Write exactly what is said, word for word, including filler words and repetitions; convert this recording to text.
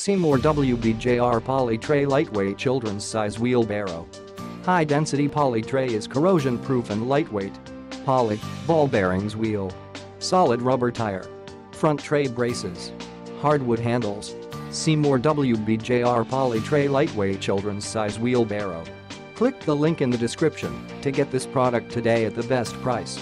Seymour W B J R Poly Tray Lightweight Children's Size Wheelbarrow. High-density poly tray is corrosion-proof and lightweight. Poly, ball bearings wheel. Solid rubber tire. Front tray braces. Hardwood handles. Seymour W B J R Poly Tray Lightweight Children's Size Wheelbarrow. Click the link in the description to get this product today at the best price.